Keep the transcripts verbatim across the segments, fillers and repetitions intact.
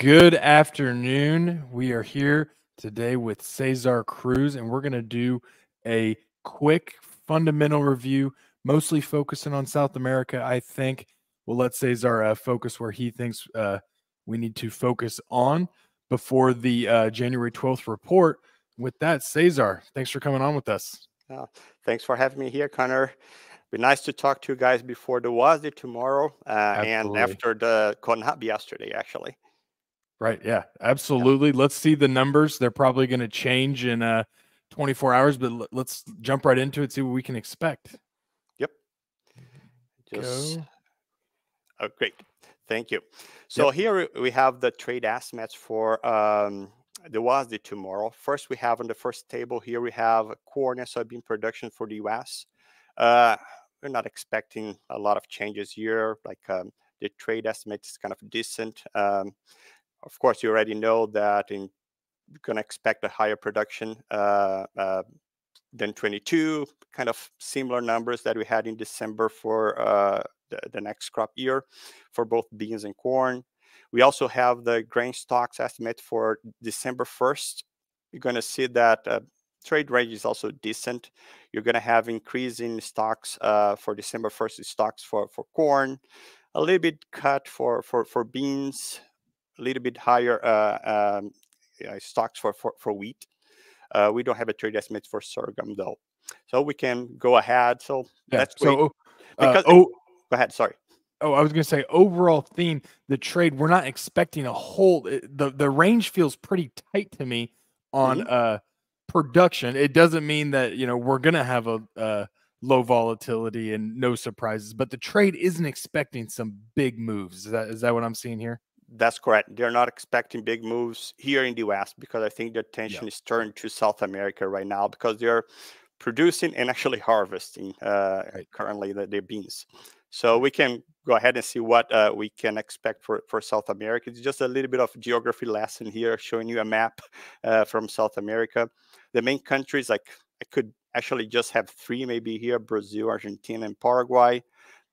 Good afternoon. We are here today with Cesar Cruz, and we're going to do a quick fundamental review, mostly focusing on South America, I think. We'll let Cesar uh, focus where he thinks uh, we need to focus on before the uh, January twelfth report. With that, Cesar, thanks for coming on with us. Uh, thanks for having me here, Connor. Be nice to talk to you guys before the WASDE tomorrow uh, and after the CONAB yesterday, actually. Right. Yeah, absolutely. Yeah. Let's see the numbers. They're probably going to change in uh, twenty-four hours, but let's jump right into it, see what we can expect. Yep. Just... Oh, great. Thank you. So yep. Here we have the trade estimates for um, the WASDE tomorrow. First, we have on the first table here, we have corn and soybean production for the U S Uh, we're not expecting a lot of changes here. Like um, the trade estimate is kind of decent. Um, Of course, you already know that in, you're going to expect a higher production uh, uh, than twenty-two, kind of similar numbers that we had in December for uh, the, the next crop year for both beans and corn. We also have the grain stocks estimate for December first. You're going to see that uh, trade range is also decent. You're going to have increase in stocks uh, for December first stocks for, for corn, a little bit cut for, for, for beans, a little bit higher uh, um, uh, stocks for, for, for wheat. Uh, we don't have a trade estimate for sorghum, though. So we can go ahead. So yeah, let's so, wait. Because, uh, oh, go ahead. Sorry. Oh, I was going to say overall theme, the trade, we're not expecting a whole. It, the, the range feels pretty tight to me on mm-hmm. uh, production. It doesn't mean that, you know, we're going to have a uh, low volatility and no surprises, but the trade isn't expecting some big moves. Is that, is that what I'm seeing here? That's correct. They're not expecting big moves here in the U S because I think the attention yeah. is turned to South America right now because they're producing and actually harvesting uh, right. currently the, their beans. So we can go ahead and see what uh, we can expect for, for South America. It's just a little bit of geography lesson here, showing you a map uh, from South America. The main countries, like I could actually just have three maybe here, Brazil, Argentina, and Paraguay.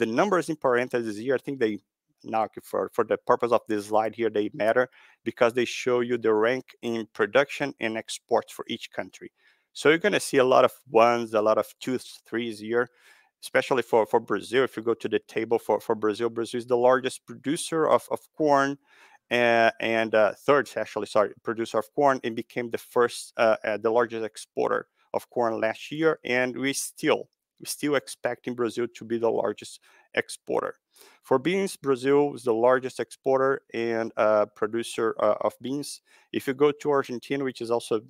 The numbers in parentheses here, I think they... Now, for, for the purpose of this slide here, they matter because they show you the rank in production and exports for each country. So you're going to see a lot of ones, a lot of twos, threes here, especially for, for Brazil. If you go to the table for, for Brazil, Brazil is the largest producer of, of corn and, and uh, third, actually, sorry, producer of corn and became the first, uh, uh, the largest exporter of corn last year. And we still, we still expecting Brazil to be the largest exporter. For beans, Brazil is the largest exporter and uh, producer uh, of beans. If you go to Argentina, which is also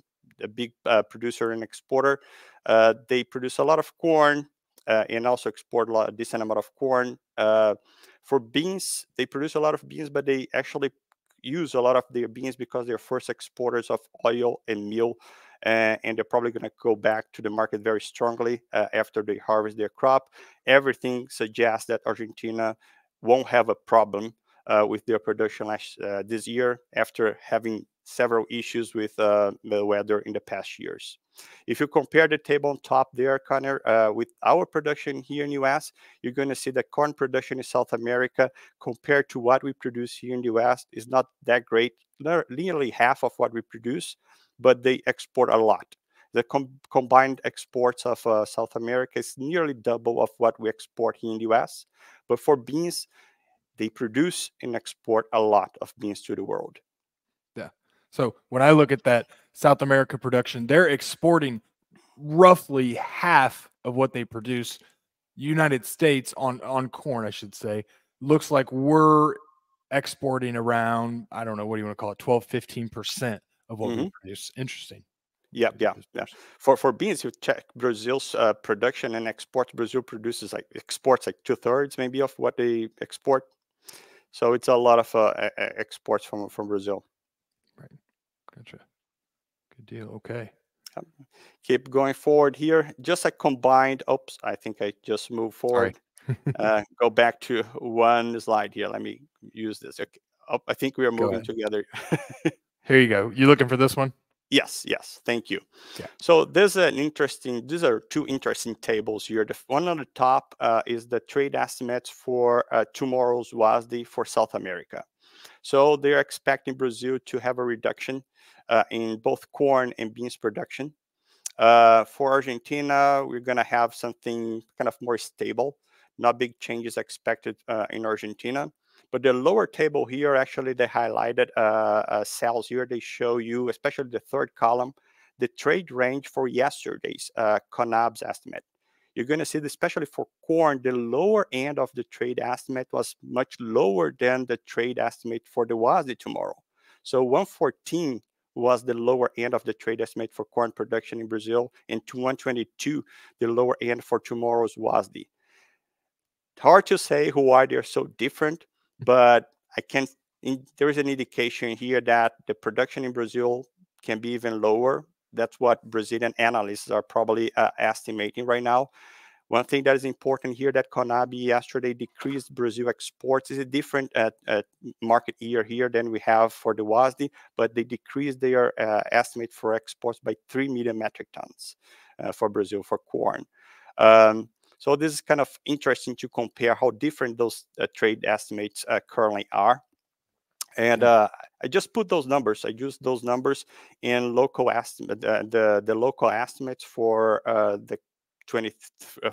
a big uh, producer and exporter, uh, they produce a lot of corn uh, and also export a, lot, a decent amount of corn. Uh, for beans, they produce a lot of beans, but they actually use a lot of their beans because they're first exporters of oil and meal. Uh, and they're probably going to go back to the market very strongly uh, after they harvest their crop. Everything suggests that Argentina won't have a problem uh, with their production last, uh, this year after having several issues with uh, the weather in the past years. If you compare the table on top there, Connor, uh, with our production here in the U S, you're going to see that corn production in South America compared to what we produce here in the U S is not that great, nearly half of what we produce. But they export a lot. The com combined exports of uh, South America is nearly double of what we export here in the U S. But for beans, they produce and export a lot of beans to the world. Yeah. So when I look at that South America production, they're exporting roughly half of what they produce. United States on, on corn, I should say, looks like we're exporting around, I don't know, what do you want to call it, twelve, fifteen percent. Of what mm-hmm. we produce. Interesting. Yeah, yeah, yeah. For for beans, you check Brazil's uh, production and exports. Brazil produces like exports like two thirds maybe of what they export. So it's a lot of uh, exports from from Brazil. Right. Gotcha. Good deal. Okay. Um, keep going forward here. Just like combined. Oops, I think I just moved forward. uh, go back to one slide here. Let me use this. Okay. Oh, I think we are moving together. Here you go. You looking for this one? Yes, yes. Thank you. Yeah. So there's an interesting, these are two interesting tables here. The one on the top uh, is the trade estimates for uh, tomorrow's WASDE for South America. So they're expecting Brazil to have a reduction uh, in both corn and beans production. Uh, for Argentina, we're going to have something kind of more stable. Not big changes expected uh, in Argentina. But the lower table here, actually, they highlighted uh, uh, sales here. They show you, especially the third column, the trade range for yesterday's uh, CONAB's estimate. You're going to see, especially for corn, the lower end of the trade estimate was much lower than the trade estimate for the WASDE tomorrow. So one fourteen was the lower end of the trade estimate for corn production in Brazil, and one twenty-two, the lower end for tomorrow's WASDE. Hard to say who are they're so different, but I can. In, there is an indication here that the production in Brazil can be even lower. That's what Brazilian analysts are probably uh, estimating right now. One thing that is important here that CONAB yesterday decreased Brazil exports is a different uh, uh, market year here than we have for the WASDE, but they decreased their uh, estimate for exports by three million metric tons uh, for Brazil for corn. Um, so this is kind of interesting to compare how different those uh, trade estimates uh, currently are. And uh, I just put those numbers. I used those numbers in local estimate, uh, the the local estimates for uh, the twenty-three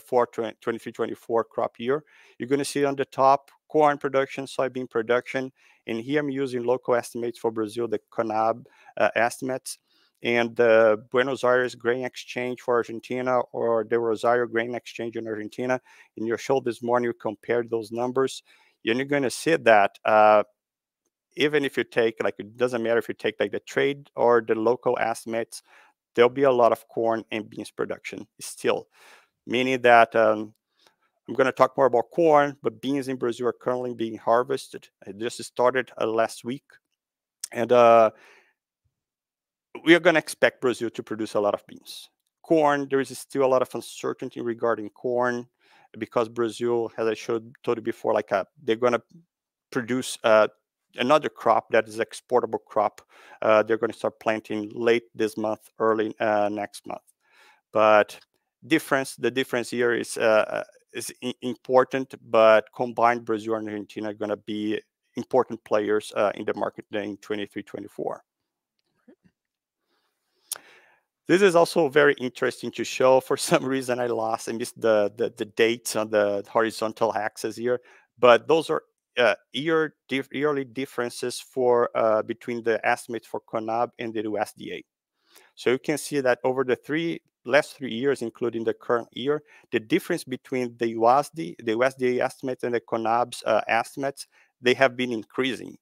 twenty-four crop year. You're going to see on the top corn production, soybean production, and here I'm using local estimates for Brazil, the CONAB uh, estimates, and the Buenos Aires Grain Exchange for Argentina, or the Rosario Grain Exchange in Argentina. In your show this morning, you compared those numbers, and you're going to see that. Uh, Even if you take, like, it doesn't matter if you take like the trade or the local estimates, there'll be a lot of corn and beans production still. Meaning that um, I'm going to talk more about corn, but beans in Brazil are currently being harvested. It just started uh, last week. And uh, we are going to expect Brazil to produce a lot of beans. Corn, there is still a lot of uncertainty regarding corn because Brazil, as I showed, told you before, like a, they're going to produce uh, another crop that is exportable crop. Uh, they're going to start planting late this month, early uh, next month. But difference, the difference here is uh, is important. But combined, Brazil and Argentina are going to be important players uh, in the market in twenty-three twenty-four. This is also very interesting to show. For some reason, I lost. I missed the the, the dates on the horizontal axis here. But those are Uh, year diff yearly differences for uh, between the estimates for CONAB and the U S D A. So you can see that over the three last three years, including the current year, the difference between the U S D A, the U S D A estimates and the CONAB's uh, estimates, they have been increasing.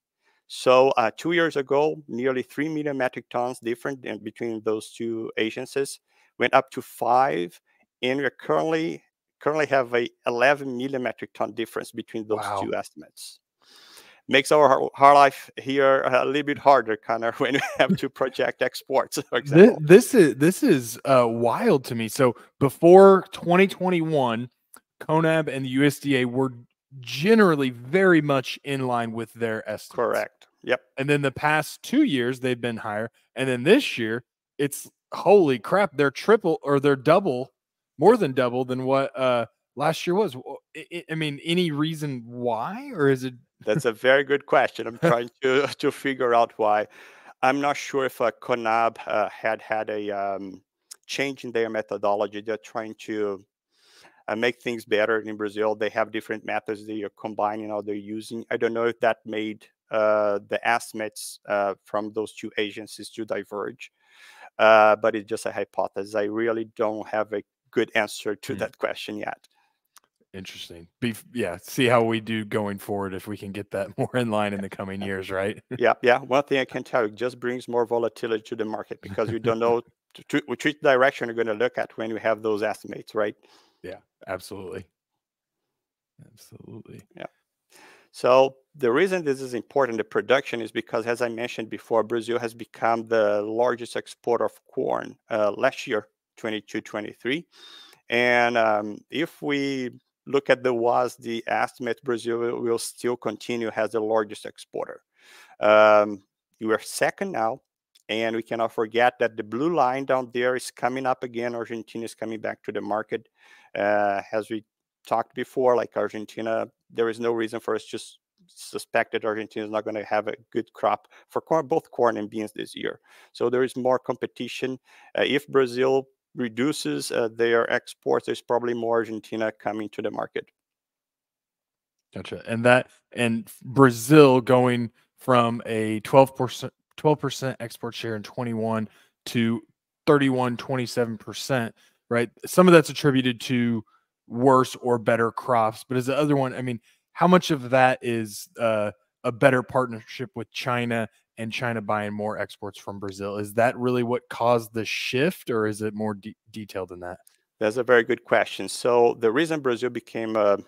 So uh, two years ago, nearly three million metric tons different in between those two agencies, went up to five, and we're currently currently have a eleven million metric ton difference between those wow. two estimates. Makes our hard life here a little bit harder, Connor, when we have to project exports, for example. This, this is, this is uh, wild to me. So before twenty twenty-one, CONAB and the U S D A were generally very much in line with their estimates. Correct. Yep. And then the past two years, they've been higher. And then this year, it's, holy crap, they're triple or they're double more than double than what uh, last year was. I, I mean, any reason why, or is it? That's a very good question. I'm trying to to figure out why. I'm not sure if uh, CONAB uh, had had a um, change in their methodology. They're trying to uh, make things better in Brazil. They have different methods that you're combining or they're using. I don't know if that made uh, the estimates uh, from those two agencies to diverge, uh, but it's just a hypothesis. I really don't have a good answer to mm. that question yet. Interesting. Be yeah, see how we do going forward if we can get that more in line in the coming years, right? yeah, yeah. One thing I can tell you, it just brings more volatility to the market because we don't know which direction we're going to look at when we have those estimates, right? Yeah, absolutely. Absolutely. Yeah. So the reason this is important, the production, is because, as I mentioned before, Brazil has become the largest exporter of corn uh, last year, twenty-two twenty-three, and um, if we look at the WASDE estimate, Brazil will still continue as the largest exporter. Um, we are second now, and we cannot forget that the blue line down there is coming up again. Argentina is coming back to the market. Uh, as we talked before, like Argentina, there is no reason for us just suspected Argentina is not going to have a good crop for corn, both corn and beans this year. So there is more competition. Uh, if Brazil reduces uh, their exports, there's probably more Argentina coming to the market. Gotcha. And that, and Brazil going from a twelve percent, twelve percent export share in twenty-one to thirty-one, twenty-seven percent, right? Some of that's attributed to worse or better crops, but as the other one, I mean, how much of that is uh, a better partnership with China and China buying more exports from Brazil? Is that really what caused the shift, or is it more de detailed than that? That's a very good question. So the reason Brazil became a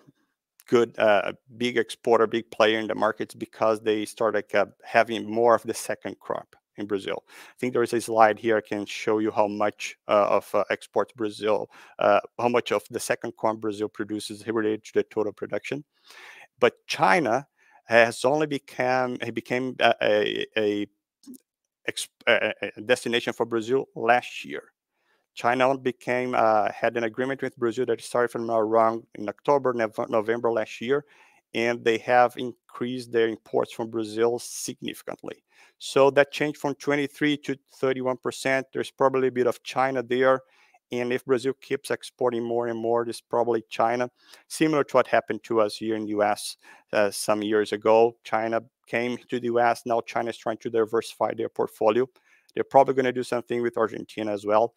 good, uh, big exporter, big player in the markets, because they started uh, having more of the second crop in Brazil. I think there is a slide here I can show you how much uh, of uh, exports Brazil, uh, how much of the second corn Brazil produces related to the total production. But China has only become became a, a, a, a destination for Brazil last year. China became uh, had an agreement with Brazil that started from around in October, November last year, and they have increased their imports from Brazil significantly. So that changed from twenty-three to thirty-one percent. There's probably a bit of China there. And if Brazil keeps exporting more and more, it's probably China. Similar to what happened to us here in the U S uh, some years ago. China came to the U S. Now China is trying to diversify their portfolio. They're probably going to do something with Argentina as well,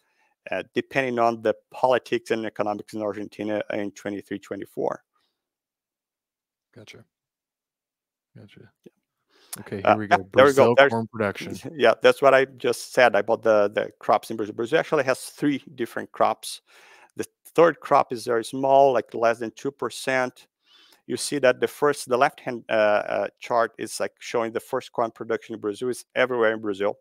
uh, depending on the politics and economics in Argentina in twenty-three, twenty-four. Gotcha. Gotcha. Yeah. Okay, here we go. Uh, Brazil there we go. Corn production. Yeah, that's what I just said about the, the crops in Brazil. Brazil actually has three different crops. The third crop is very small, like less than two percent. You see that the first, the left-hand uh, uh, chart is like showing the first corn production in Brazil is everywhere in Brazil.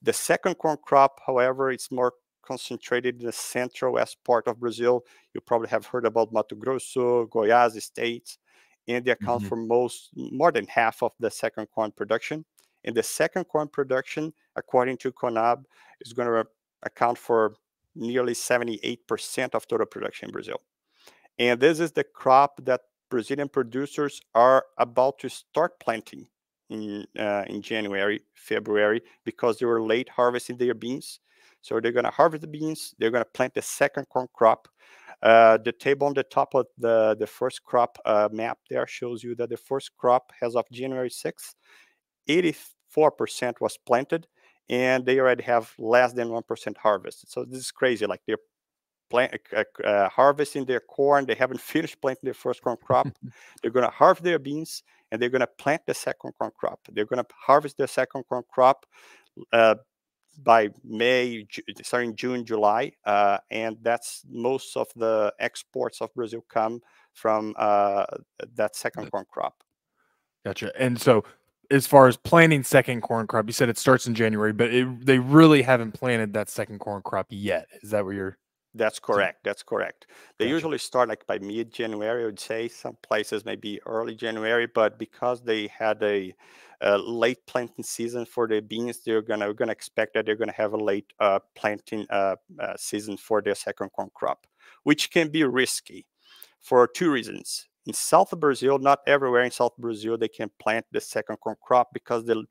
The second corn crop, however, is more concentrated in the central west part of Brazil. You probably have heard about Mato Grosso, Goiás states. And they account mm-hmm. for most, more than half of the second corn production. And the second corn production, according to CONAB, is going to account for nearly seventy-eight percent of total production in Brazil. And this is the crop that Brazilian producers are about to start planting in, uh, in January, February, because they were late harvesting their beans. So they're going to harvest the beans. They're going to plant the second corn crop. Uh, the table on the top of the, the first crop uh, map there shows you that the first crop, as of January sixth, eighty-four percent was planted, and they already have less than one percent harvested. So this is crazy. Like they're plant, uh, uh, harvesting their corn. They haven't finished planting their first corn crop. They're going to harvest their beans, and they're going to plant the second corn crop. They're going to harvest the second corn crop uh, by May, starting June, July, uh, and that's most of the exports of Brazil come from uh, that second corn crop. Gotcha. And so as far as planting second corn crop, you said it starts in January, but it, they really haven't planted that second corn crop yet. Is that what you're... That's correct. That's correct. They gotcha. Usually start like by mid-January, I would say. Some places maybe early January, but because they had a, a late planting season for the beans, they're gonna we're gonna expect that they're gonna have a late uh, planting uh, uh, season for their second corn crop, which can be risky for two reasons. In South Brazil, not everywhere in South Brazil they can plant the second corn crop, because the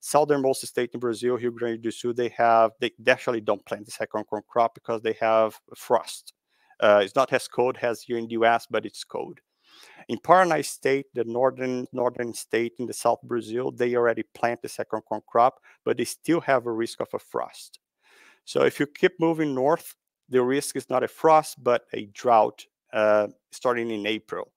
southernmost state in Brazil, Rio Grande do Sul, they have they actually don't plant the second corn crop because they have frost. Uh, it's not as cold as here in the U S, but it's cold. In Paraná state, the northern northern state in the South Brazil, they already plant the second corn crop, but they still have a risk of a frost. So if you keep moving north, the risk is not a frost, but a drought uh, starting in April.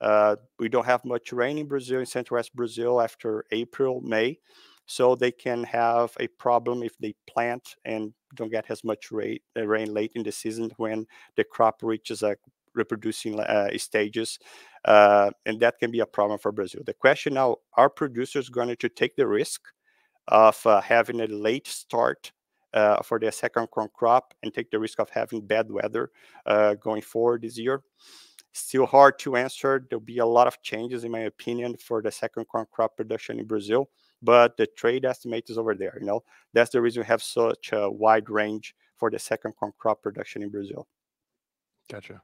Uh, we don't have much rain in Brazil, in Central West Brazil, after April, May. So they can have a problem if they plant and don't get as much rate, uh, rain late in the season when the crop reaches uh, reproducing uh, stages. Uh, and that can be a problem for Brazil. The question now, are producers going to take the risk of uh, having a late start uh, for their second corn crop and take the risk of having bad weather uh, going forward this year? Still hard to answer. There'll be a lot of changes, in my opinion, for the second corn crop production in Brazil. But the trade estimate is over there, you know. That's the reason we have such a wide range for the second corn crop production in Brazil. Gotcha.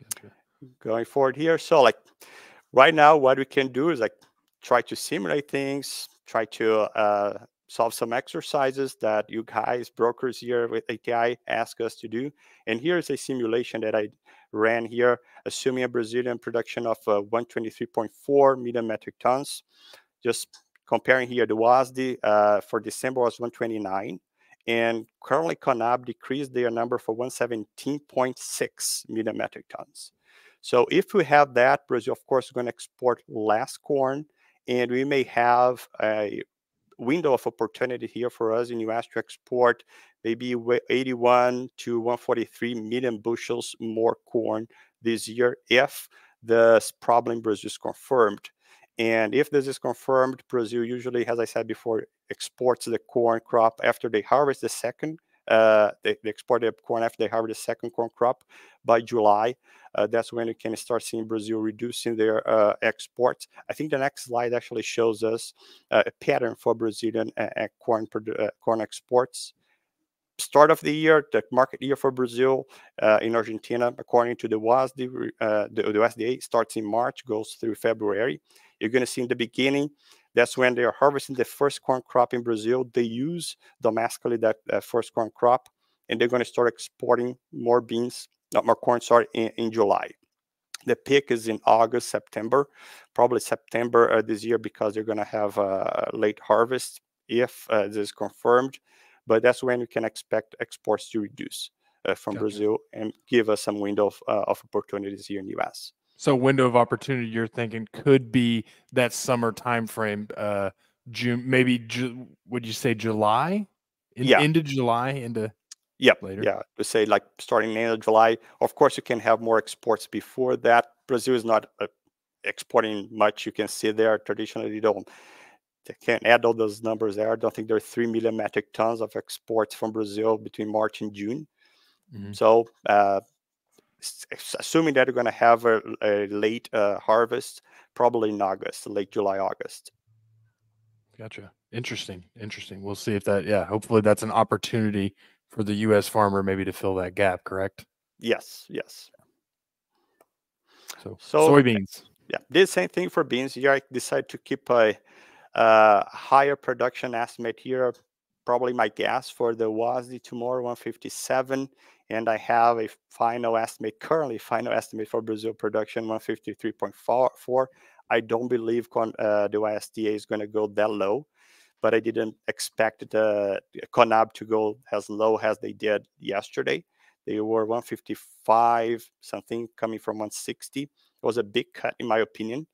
Gotcha. Going forward here, so like right now, what we can do is like try to simulate things, try to uh, solve some exercises that you guys, brokers here with A T I, ask us to do. And here's a simulation that I ran here, assuming a Brazilian production of uh, one twenty-three point four million metric tons. Just comparing here, the WASDE uh, for December was one twenty-nine. And currently, CONAB decreased their number for one seventeen point six million metric tons. So if we have that, Brazil, of course, is going to export less corn. And we may have a window of opportunity here for us in the U S to export maybe eighty-one to one forty-three million bushels more corn this year if this problem in Brazil is confirmed. And if this is confirmed, Brazil usually, as I said before, exports the corn crop after they harvest the second, uh, they, they export the corn after they harvest the second corn crop by July. Uh, that's when you can start seeing Brazil reducing their uh, exports. I think the next slide actually shows us uh, a pattern for Brazilian uh, corn, uh, corn exports. Start of the year, the market year for Brazil uh, in Argentina, according to the WASDE, uh, the, the U S D A, starts in March, goes through February. You're going to see in the beginning, that's when they are harvesting the first corn crop in Brazil. They use domestically that uh, first corn crop, and they're going to start exporting more beans, not more corn, sorry, in, in July. The peak is in August, September, probably September uh, this year, because they're going to have a uh, late harvest if uh, this is confirmed. But that's when you can expect exports to reduce uh, from gotcha. Brazil and give us some window of, uh, of opportunities here in the U S. So window of opportunity you're thinking could be that summer timeframe, uh, June, maybe, Ju would you say July? In, yeah. Into July, into yep. later? Yeah, to say like starting in the end of July. Of course, you can have more exports before that. Brazil is not uh, exporting much. You can see there traditionally they don't. They can't add all those numbers there. I don't think there are three million metric tons of exports from Brazil between March and June. Mm-hmm. So uh, assuming that you're going to have a, a late uh, harvest, probably in August, late July, August. Gotcha. Interesting. Interesting. We'll see if that, yeah, hopefully that's an opportunity for the U S farmer maybe to fill that gap, correct? Yes, yes. So, so soybeans. Yeah, the same thing for beans. Here I decided to keep a Uh, higher production estimate here, probably my guess for the WASDE tomorrow, one fifty-seven, and I have a final estimate, currently final estimate for Brazil production, one fifty-three point four. I don't believe con, uh, the U S D A is going to go that low, but I didn't expect the CONAB to go as low as they did yesterday. They were one fifty-five, something coming from one sixty. It was a big cut in my opinion,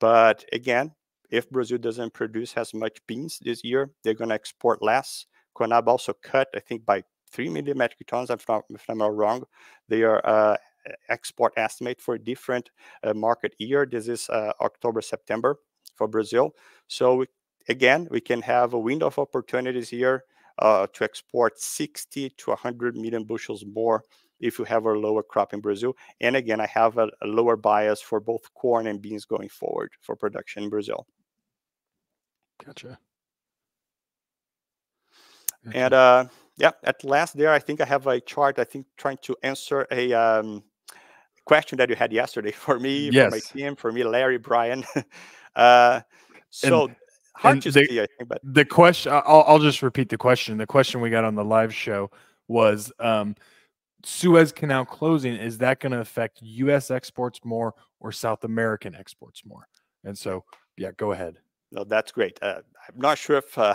but again, if Brazil doesn't produce as much beans this year, they're going to export less. CONAB also cut, I think, by three million metric tons, if I'm not, if I'm not wrong. Their uh, export estimate for a different uh, market year. This is uh, October, September for Brazil. So, we, again, we can have a window of opportunities here uh, to export sixty to one hundred million bushels more if you have a lower crop in Brazil. And again, I have a, a lower bias for both corn and beans going forward for production in Brazil. Gotcha. gotcha. And uh, yeah, at last there, I think I have a chart, I think, trying to answer a um, question that you had yesterday for me, yes. for my team, for me, Larry, Brian. uh, so and, hard and to the, see, I think. But the question, I'll, I'll just repeat the question. The question we got on the live show was um, Suez Canal closing, is that going to affect U S exports more or South American exports more? And so, yeah, go ahead. No, that's great. Uh, I'm not sure if uh,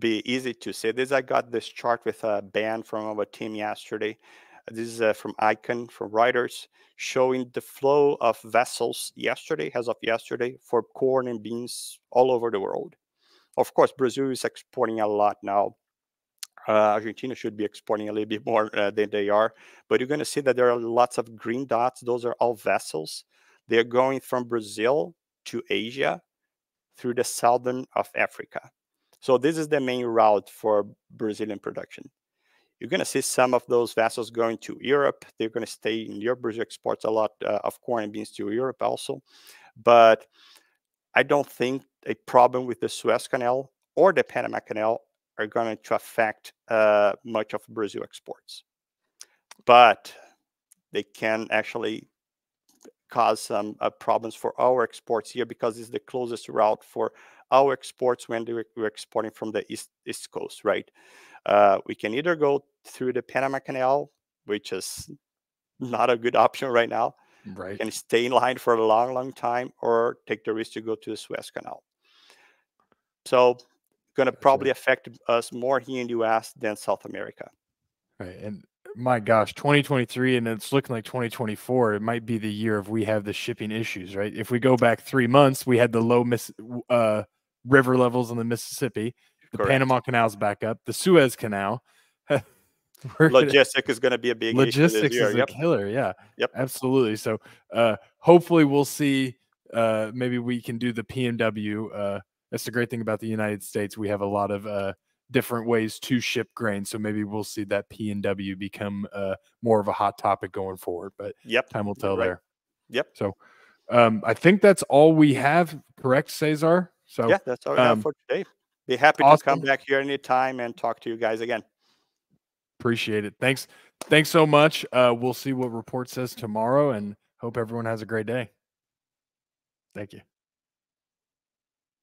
be easy to say this. I got this chart with a ban from our team yesterday. This is uh, from Icon, from Reuters, showing the flow of vessels yesterday, as of yesterday, for corn and beans all over the world. Of course, Brazil is exporting a lot now. Uh, Argentina should be exporting a little bit more uh, than they are. But you're going to see that there are lots of green dots. Those are all vessels. They're going from Brazil to Asia, through the southern of Africa. So this is the main route for Brazilian production. You're going to see some of those vessels going to Europe. They're going to stay in Europe. Brazil exports a lot uh, of corn and beans to Europe also. But I don't think a problem with the Suez Canal or the Panama Canal are going to affect uh, much of Brazil exports. But they can actually cause some uh, problems for our exports here, because it's the closest route for our exports when they were, we're exporting from the east, east coast, right? Uh, we can either go through the Panama Canal, which is not a good option right now. Right. We can stay in line for a long, long time, or take the risk to go to the Suez Canal. So going to probably affect us more here in the U S than South America. Right. And my gosh, twenty twenty-three, and it's looking like twenty twenty-four, it might be the year of we have the shipping issues, right? If we go back three months, we had the low miss, uh, river levels on the Mississippi. The Correct. Panama Canal's back up. The Suez Canal. Logistic gonna, is going to be a big logistics issue this year. Is yep. a killer. Yeah, yep, absolutely. So uh, hopefully we'll see. Uh, maybe we can do the P M W. Uh, that's the great thing about the United States. We have a lot of uh, different ways to ship grain. So maybe we'll see that P M W become uh, more of a hot topic going forward. But yep, time will tell right. there. Yep. So um, I think that's all we have. Correct, Cesar? So yeah, that's all we um, have for today. Be happy awesome. to come back here anytime and talk to you guys again. Appreciate it. Thanks. Thanks so much. Uh, we'll see what report says tomorrow, and hope everyone has a great day. Thank you.